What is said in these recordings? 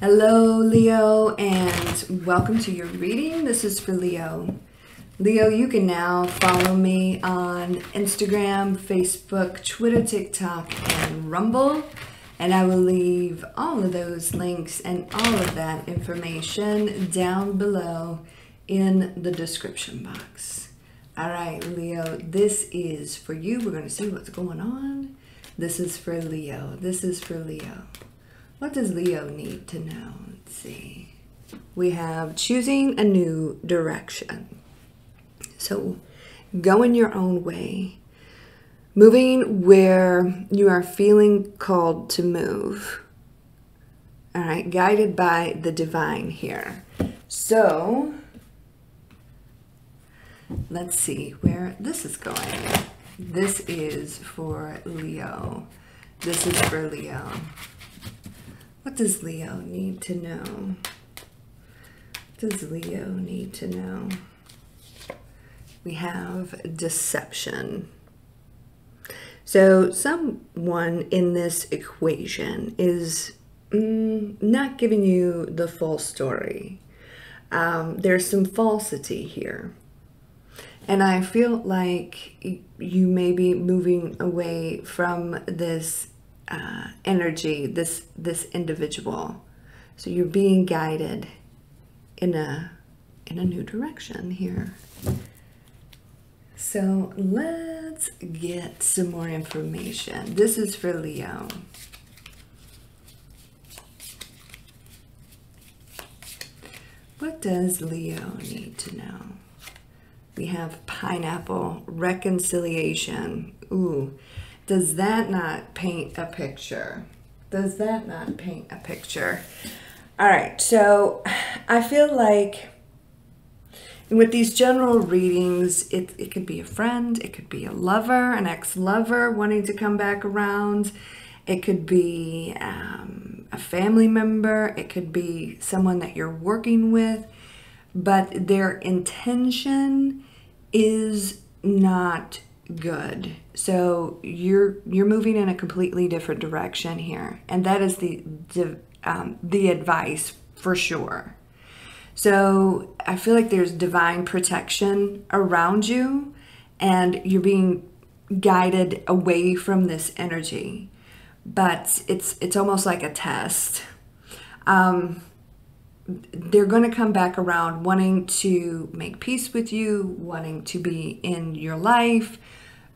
Hello, Leo, and welcome to your reading. This is for Leo. Leo, you can now follow me on Instagram, Facebook, Twitter, TikTok, and Rumble. And I will leave all of those links and all of that information down below in the description box. All right, Leo, this is for you. We're going to see what's going on. This is for Leo. This is for Leo. What does Leo need to know? Let's see. We have choosing a new direction. So going your own way. Moving where you are feeling called to move. All right, guided by the divine here. So let's see where this is going. This is for Leo. This is for Leo. What does Leo need to know? What does Leo need to know? We have deception. So someone in this equation is not giving you the full story. There's some falsity here. And I feel like you may be moving away from this energy, this individual. So you're being guided in a new direction here. So let's get some more information. This is for Leo. What does Leo need to know? We have pineapple, reconciliation. Ooh, does that not paint a picture? Does that not paint a picture? All right, so I feel like with these general readings, it could be a friend, it could be a lover, an ex-lover wanting to come back around. It could be a family member. It could be someone that you're working with, but their intention is not good. So you're moving in a completely different direction here, and that is the advice for sure. So I feel like there's divine protection around you, and you're being guided away from this energy. But it's almost like a test. They're going to come back around wanting to make peace with you, wanting to be in your life,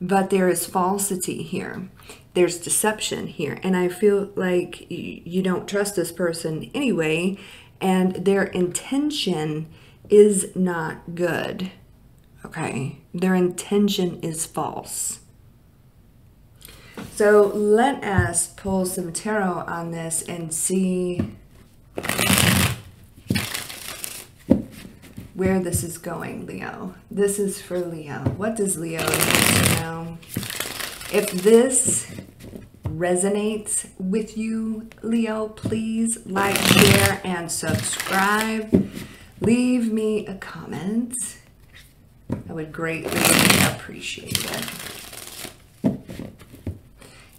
but there is falsity here. There's deception here, and I feel like you don't trust this person anyway, and their intention is not good, okay? Their intention is false. So let us pull some tarot on this and see where this is going, Leo. This is for Leo. What does Leo need to know? If this resonates with you, Leo, please like, share, and subscribe. Leave me a comment. I would greatly appreciate it.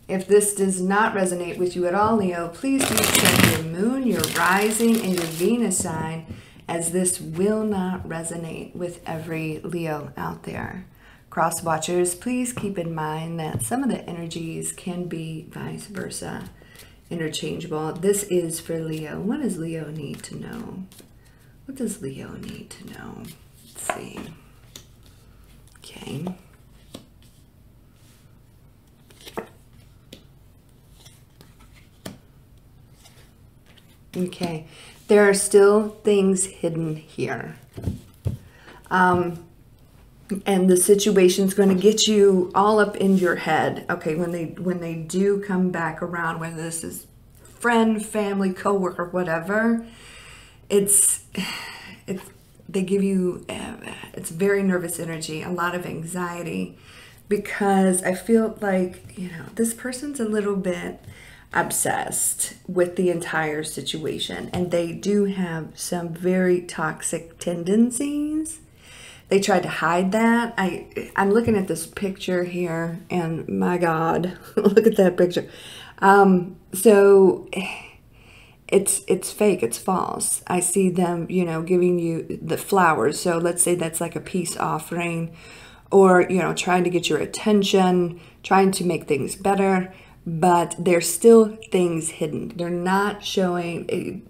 If this does not resonate with you at all, Leo, please do check your moon, your rising, and your Venus sign, as this will not resonate with every Leo out there. Cross watchers, please keep in mind that some of the energies can be vice versa, interchangeable. This is for Leo. What does Leo need to know? What does Leo need to know? Let's see. Okay. Okay. There are still things hidden here. And the situation's going to get you all up in your head. Okay, when they do come back around, whether this is friend, family, coworker, whatever, they give you it's very nervous energy, a lot of anxiety, because I feel like, you know, this person's a little bit obsessed with the entire situation, and they do have some very toxic tendencies. They tried to hide that. I'm looking at this picture here, and my God, look at that picture. So it's fake, it's false. I see them, you know, giving you the flowers. So let's say that's like a peace offering, or, you know, trying to get your attention, trying to make things better, but there's still things hidden. They're not showing.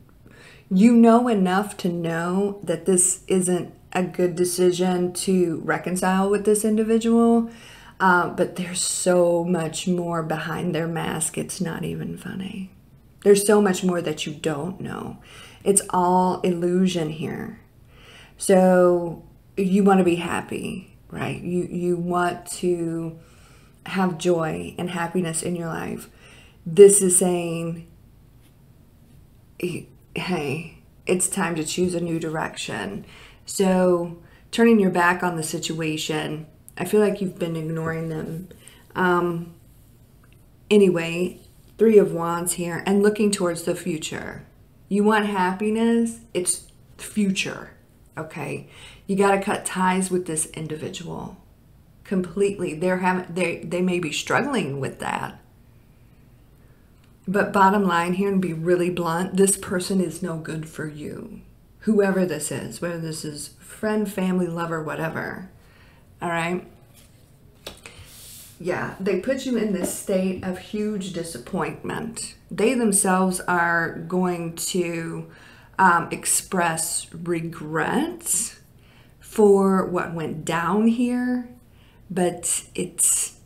You know enough to know that this isn't a good decision to reconcile with this individual, but there's so much more behind their mask. It's not even funny. There's so much more that you don't know. It's all illusion here. So you want to be happy, right? You want to have joy and happiness in your life. This is saying, hey, it's time to choose a new direction. So turning your back on the situation, I feel like you've been ignoring them. Anyway, Three of Wands here, and looking towards the future. You want happiness, it's future, okay? You got to cut ties with this individual completely. They may be struggling with that. But bottom line here, and be really blunt, this person is no good for you. Whoever this is, whether this is friend, family, lover, whatever, all right? Yeah, they put you in this state of huge disappointment. They themselves are going to express regret for what went down here, but it's,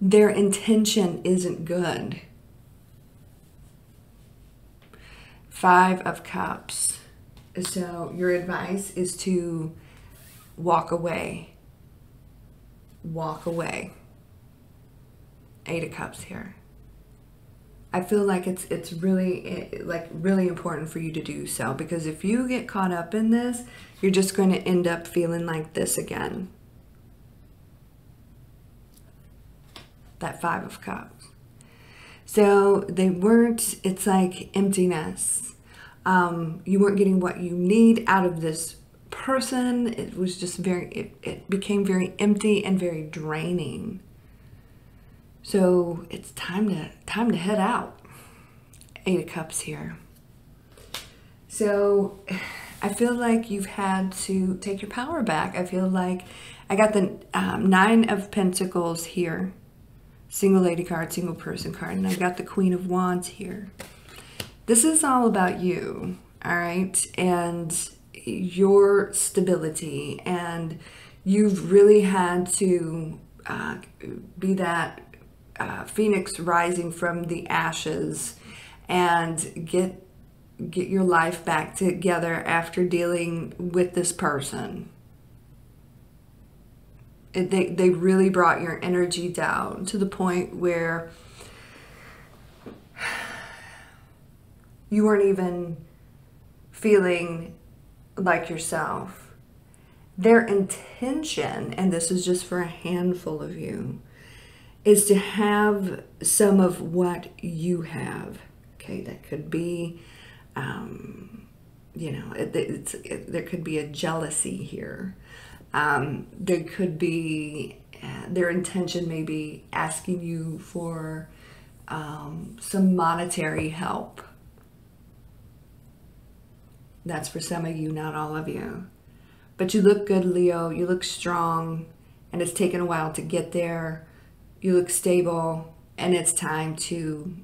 their intention isn't good. Five of Cups. So your advice is to walk away. Walk away. Eight of Cups here. I feel like it's really like really important for you to do so, because if you get caught up in this, you're just going to end up feeling like this again. That Five of Cups. So they weren't, it's like emptiness. You weren't getting what you need out of this person. It was just very, it became very empty and very draining. So it's time to head out. Eight of Cups here. So I feel like you've had to take your power back. I feel like I got the Nine of Pentacles here, single lady card, single person card, and I got the Queen of Wands here. This is all about you, all right? And your stability, and you've really had to be that phoenix rising from the ashes and get your life back together after dealing with this person. They really brought your energy down to the point where you weren't even feeling like yourself. Their intention, and this is just for a handful of you, is to have some of what you have. Okay, that could be, you know, there could be a jealousy here. There could be, their intention may be asking you for some monetary help. That's for some of you, not all of you. But you look good, Leo. You look strong, and it's taken a while to get there. You look stable, and it's time to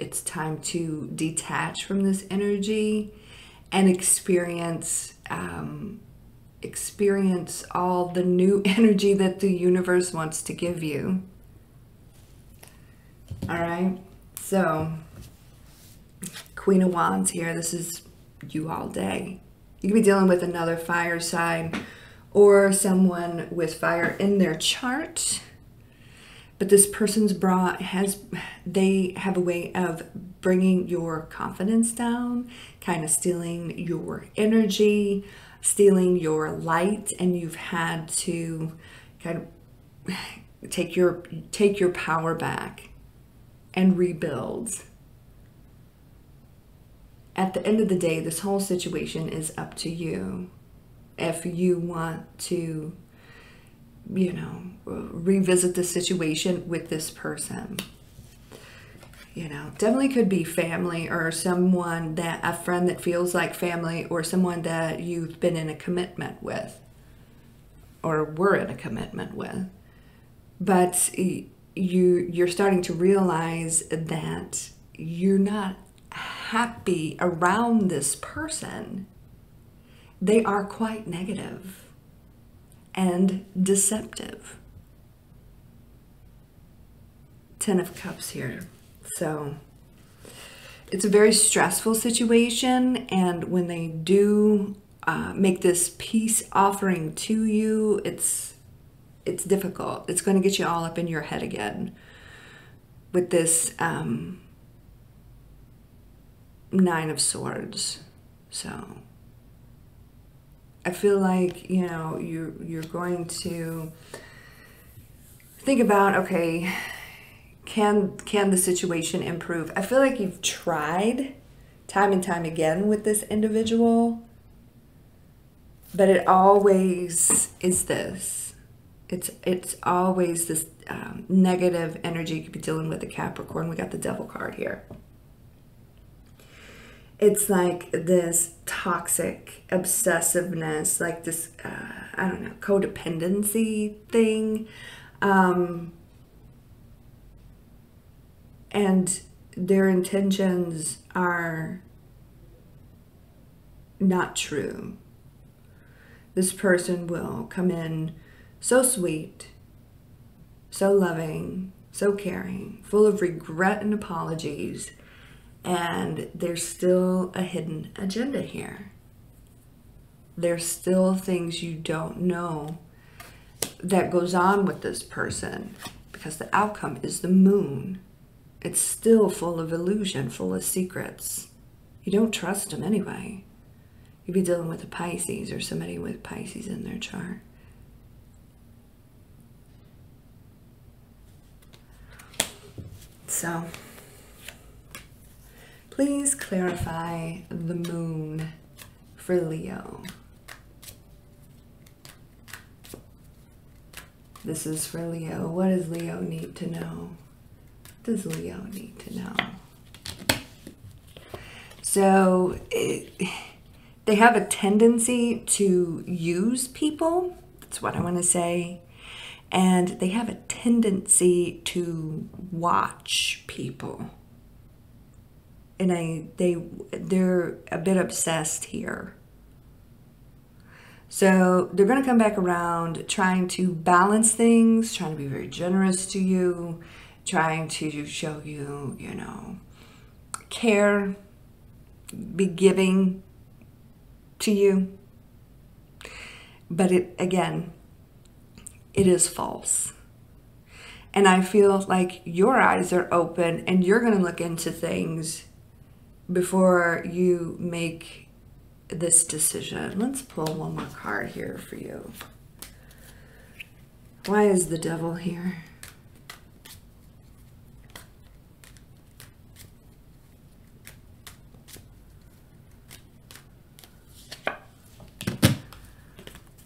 detach from this energy and experience all the new energy that the universe wants to give you. All right, so Queen of Wands here. This is you all day. You could be dealing with another fire sign or someone with fire in their chart, but this person's they have a way of bringing your confidence down, kind of stealing your energy, stealing your light, and you've had to kind of take your power back and rebuild. At the end of the day, this whole situation is up to you. If you want to, you know, revisit the situation with this person. you know, definitely could be family or someone that, a friend that feels like family, or someone that you've been in a commitment with or were in a commitment with. But you're starting to realize that you're not happy around this person. They are quite negative and deceptive. 10 of Cups here. So it's a very stressful situation, and when they do make this peace offering to you, it's difficult. It's going to get you all up in your head again with this 9 of Swords. So I feel like, you know, you're going to think about, okay, can the situation improve? I feel like you've tried time and time again with this individual, but it always is this. It's always this negative energy. You could be dealing with a Capricorn. We got the Devil card here. It's like this toxic obsessiveness, like this, I don't know, codependency thing. And their intentions are not true. This person will come in so sweet, so loving, so caring, full of regret and apologies, and there's still a hidden agenda here. There's still things you don't know that goes on with this person, because the outcome is the Moon. It's still full of illusion, full of secrets. You don't trust them anyway. You'd be dealing with a Pisces or somebody with Pisces in their chart. So, please clarify the Moon for Leo. This is for Leo. What does Leo need to know? Does Leo need to know? So they have a tendency to use people. That's what I want to say. And they have a tendency to watch people. And they're a bit obsessed here. So they're going to come back around trying to balance things, trying to be very generous to you, trying to show you, you know, care, be giving to you. But it, again, it is false. And I feel like your eyes are open and you're going to look into things before you make this decision. Let's pull one more card here for you. Why is the Devil here?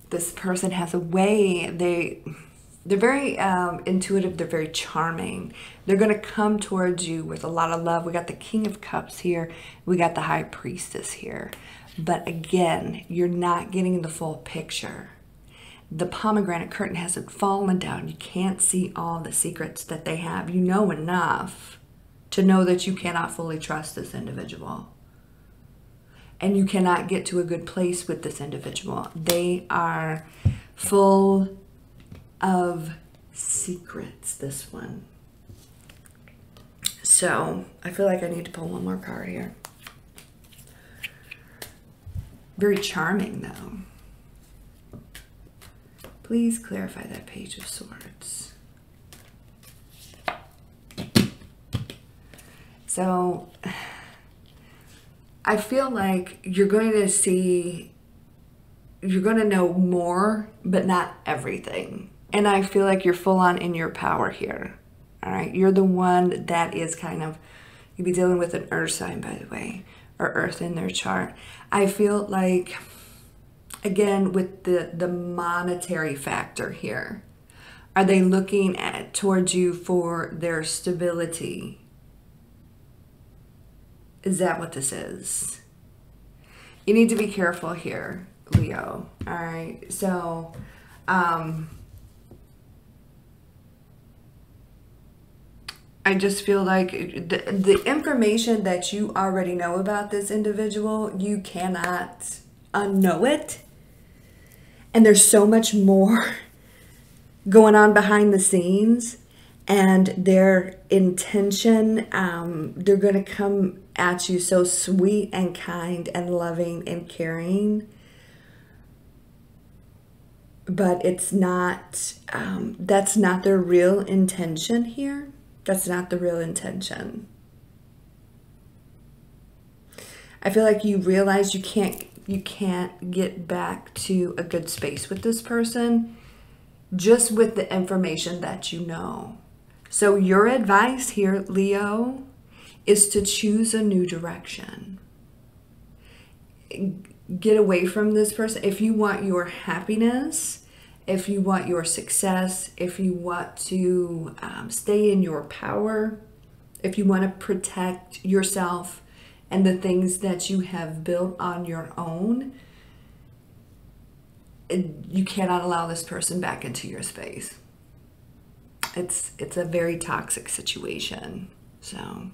This person has a way, they're very intuitive, they're very charming. They're going to come towards you with a lot of love. We got the King of Cups here. We got the High Priestess here. But again, you're not getting the full picture. The pomegranate curtain hasn't fallen down. You can't see all the secrets that they have. You know enough to know that you cannot fully trust this individual. And you cannot get to a good place with this individual. They are full of secrets, this one. So I feel like I need to pull one more card here. Very charming, though. Please clarify that Page of Swords. So I feel like you're going to see, you're going to know more, but not everything. And I feel like you're full on in your power here. All right. You're the one that is kind of, you'd be dealing with an earth sign, by the way, or earth in their chart. I feel like, again, with the monetary factor here, are they looking towards you for their stability? Is that what this is? You need to be careful here, Leo. All right. So, I just feel like the information that you already know about this individual, you cannot unknow it. And there's so much more going on behind the scenes, and their intention, they're going to come at you so sweet and kind and loving and caring. But it's not, that's not their real intention here. That's not the real intention. I feel like you realize you can't get back to a good space with this person just with the information that you know. So your advice here, Leo, is to choose a new direction. Get away from this person. If you want your happiness, if you want your success, if you want to stay in your power, if you want to protect yourself and the things that you have built on your own, you cannot allow this person back into your space. It's a very toxic situation. So,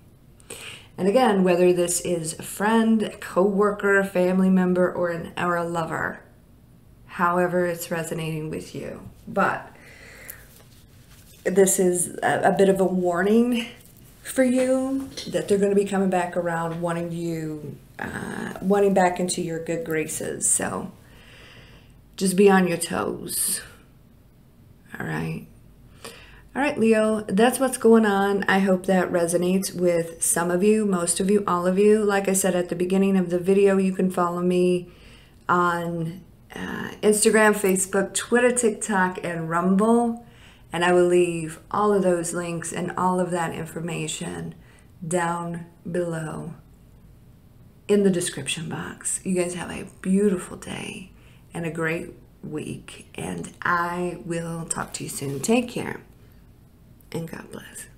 and again, whether this is a friend, a coworker, a family member, or a lover, however it's resonating with you. But this is a bit of a warning for you that they're going to be coming back around wanting you, wanting back into your good graces. So just be on your toes. All right. All right, Leo, that's what's going on. I hope that resonates with some of you, most of you, all of you. Like I said at the beginning of the video, you can follow me on Instagram, Facebook, Twitter, TikTok, and Rumble. And I will leave all of those links and all of that information down below in the description box. You guys have a beautiful day and a great week. And I will talk to you soon. Take care and God bless.